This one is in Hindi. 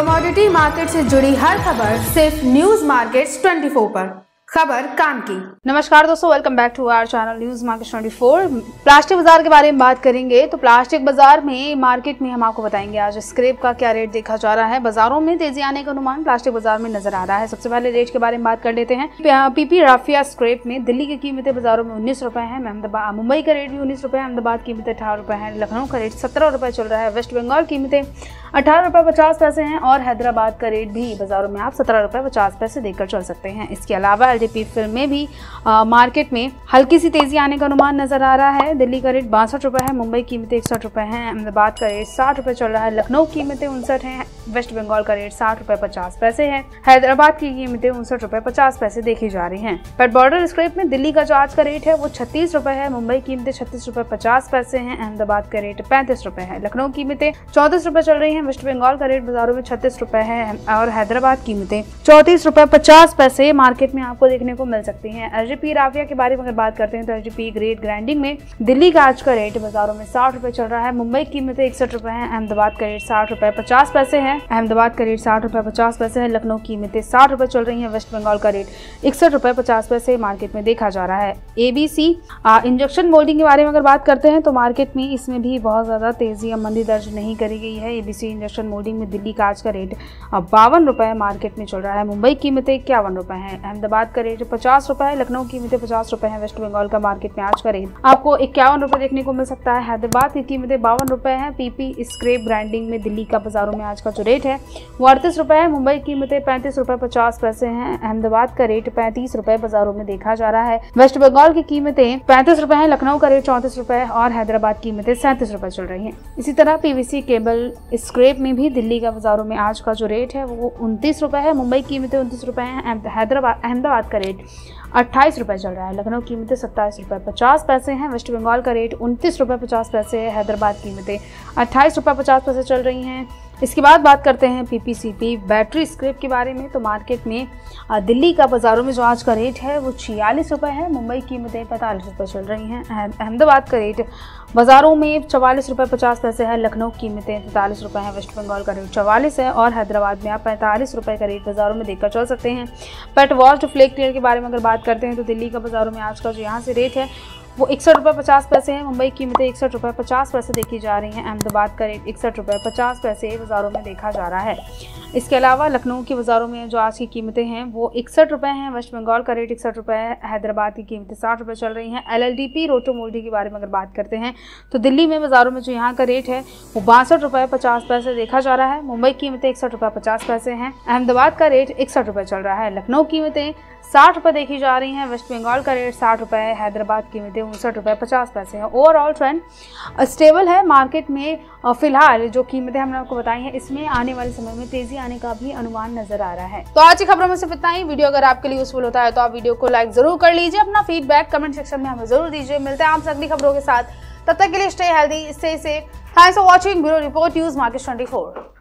कमोडिटी मार्केट से जुड़ी हर खबर सिर्फ न्यूज मार्केट 24 पर, खबर काम की। नमस्कार दोस्तों, welcome back to our channel news market 24। Plastic बाजार के बारे में बात करेंगे तो प्लास्टिक बाजार में मार्केट में हम आपको बताएंगे आज स्क्रेप का क्या रेट देखा जा रहा है। बाजारों में तेजी आने का अनुमान प्लास्टिक बाजार में नजर आ रहा है। सबसे पहले रेट के बारे में बात कर लेते हैं। पीपी राफिया स्क्रेप में दिल्ली की कीमतें बाजारों में 19 रुपए है, मुंबई का रेट भी 19 रुपए, अहमदाबाद कीमतें 18 रुपए है, लखनऊ का रेट 17 रुपए चल रहा है, वेस्ट बंगाल कीमतें 18 रुपये 50 पैसे हैं और हैदराबाद का रेट भी बाज़ारों में आप 17 रुपये 50 पैसे देकर चल सकते हैं। इसके अलावा LDP फिल्म में भी मार्केट में हल्की सी तेज़ी आने का अनुमान नज़र आ रहा है। दिल्ली का रेट 62 रुपये है, मुंबई कीमतें 61 रुपये हैं, अहमदाबाद का रेट 60 रुपये चल रहा है, लखनऊ कीमतें 59 हैं, वेस्ट बंगाल का रेट 60 रुपये 50 पैसे है, हैदराबाद की कीमतें 59 रुपये 50 पैसे देखी जा रही हैं। पर बॉर्डर स्क्रेट में दिल्ली का जो आज का रेट है वो 36 रुपये है, मुंबई कीमतें 36 रुपये 50 पैसे हैं, अहमदाबाद का रेट 35 रुपये है, लखनऊ कीमतें 34 रुपये चल रही है, वेस्ट बंगाल का रेट बाजारों में 36 रुपये है और हैदराबाद कीमतें 34 रुपये 50 पैसे मार्केट में आपको देखने को मिल सकती हैं। एरजीपी राफिया के बारे में अगर बात करते हैं तो एरजीपी ग्रेट ग्राइंडिंग में दिल्ली का आज का रेट बाजारों में 60 रुपये चल रहा है, मुंबई कीमतें 61 रुपये है, अहमदाबाद का रेट 60 रुपये 50 पैसे है, अहमदाबाद का रेट 60 रुपये 50 पैसे है, लखनऊ कीमतें 60 रुपये चल रही है, वेस्ट बंगाल का रेट 61 रुपये 50 पैसे मार्केट में देखा जा रहा है। एबीसी इंजेक्शन मोल्डिंग के बारे में अगर बात करते हैं तो मार्केट में इसमें भी बहुत ज़्यादा तेजी या मंदी दर्ज नहीं करी गई है। एबीसी इंजेक्शन मोल्डिंग में दिल्ली का आज का रेट 52 रुपये मार्केट में चल रहा है, मुंबई कीमतें 51 रुपये है, अहमदाबाद का रेट 50 रुपये है, लखनऊ कीमतें 50 रुपये है, वेस्ट बंगाल का मार्केट में आज का रेट आपको 51 रुपये देखने को मिल सकता है, हैदराबाद की कीमतें 52 रुपये है, पीपी स्क्रेप ब्रांडिंग में दिल्ली का बाजारों में आज का जो रेट है वो 38 रुपये है, मुंबई कीमतें 35 रुपये 50 पैसे है, अहमदाबाद का रेट 35 रुपये बाजारों में देखा जा रहा है, वेस्ट बंगाल की कीमतें 35 रुपये है, लखनऊ का रेट 34 रुपये और हैदराबाद कीमतें 37 रुपये चल रही है। इसी तरह पीवीसी केबल स्क्रेप में भी दिल्ली का बाजारों में आज का जो रेट है वो 29 रुपये है, मुंबई कीमतें 29 रुपये हैं, अहमदाबाद का रेट 28 रुपये चल रहा है, लखनऊ कीमतें 27 रुपये 50 पैसे हैं, वेस्ट बंगाल का रेट 29 रुपये 50 पैसे है, हैदराबाद कीमतें 28 रुपये 50 पैसे चल रही हैं। इसके बाद बात करते हैं पीपीसीपी बैटरी स्क्रिप के बारे में तो मार्केट में दिल्ली का बाज़ारों में जो आज का रेट है वो 46 रुपये है, मुंबई कीमतें 45 रुपये चल रही हैं, अहमदाबाद का रेट बाज़ारों में 44 रुपये 50 पैसे है, लखनऊ कीमतें 43 रुपये है, वेस्ट बंगाल का रेट 44 है और हैदराबाद में आप 45 रुपये का रेट बाज़ारों में देखकर चल सकते हैं। बेट वॉल्ट फ्लेक क्लियर के बारे में अगर बात करते हैं तो दिल्ली का बाज़ारों में आज का जो यहाँ से रेट है वो 61 रुपये 50 पैसे है, मुंबई कीमतें 61 रुपये 50 पैसे देखी जा रही हैं, अहमदाबाद का रेट 61 रुपये 50 पैसे बाज़ारों में देखा जा रहा है। इसके अलावा लखनऊ की बाज़ारों में जो आज की कीमतें हैं वो 61 रुपये हैं, वेस्ट बंगाल का रेट 61 रुपये है, हैदराबाद की कीमतें 60 रुपये चल रही हैं। LLD पी रोटो मोल्डी के बारे में अगर बात करते हैं तो दिल्ली में बाज़ारों में जो यहाँ का रेट है वो 62 रुपये 50 पैसे देखा जा रहा है, मुंबई कीमतें 61 रुपये 50 पैसे हैं, अहमदाबाद का रेट 61 रुपये चल रहा है, लखनऊ कीमतें 60 रुपये देखी जा रही हैं, वेस्ट बंगाल का रेट 60 रुपये है, हैदराबाद कीमतें 59 रुपये 50 पैसे हैं। ओवरऑल ट्रेंड स्टेबल है मार्केट में फिलहाल। जो कीमतें हमने आपको बताई हैं इसमें आने वाले समय में तेजी आने का भी अनुमान नजर आ रहा है। तो आज की खबरों में सिर्फ इतना ही। वीडियो अगर आपके लिए यूजफुल होता है तो आप वीडियो को लाइक जरूर कर लीजिए, अपना फीडबैक कमेंट सेक्शन में हमें जरूर दीजिए। मिलते हैं आपसे अगली खबरों के साथ, तब तक के लिए stay healthy, stay safe. Thanks for watching. Bureau report, news market 24।